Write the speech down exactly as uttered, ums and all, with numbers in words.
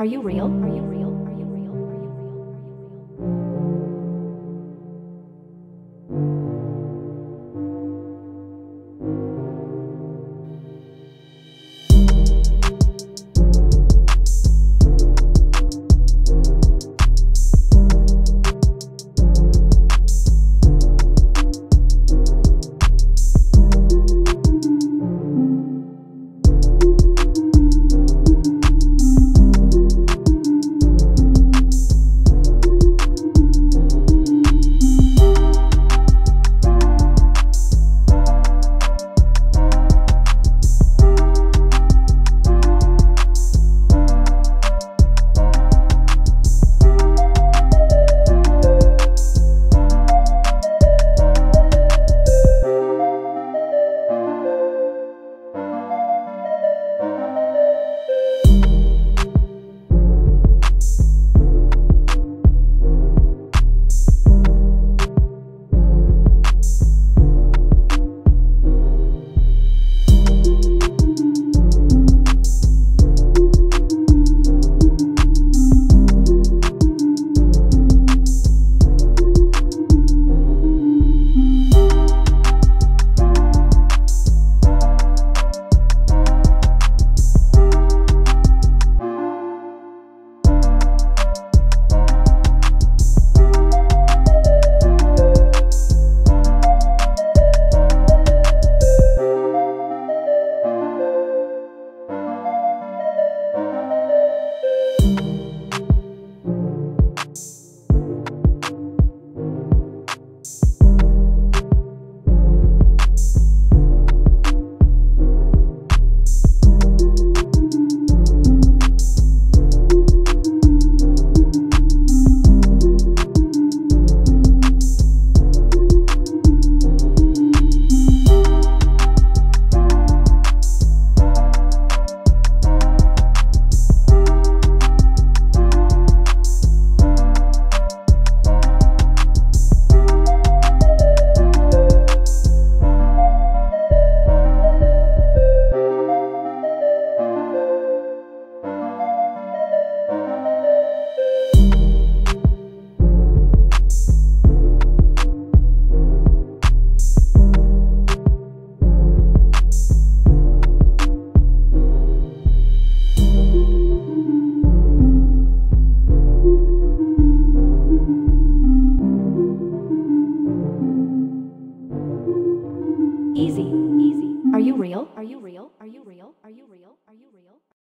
Are you real? Are you real? Easy, easy. Are you real? Are you real? Are you real? Are you real? Are you real?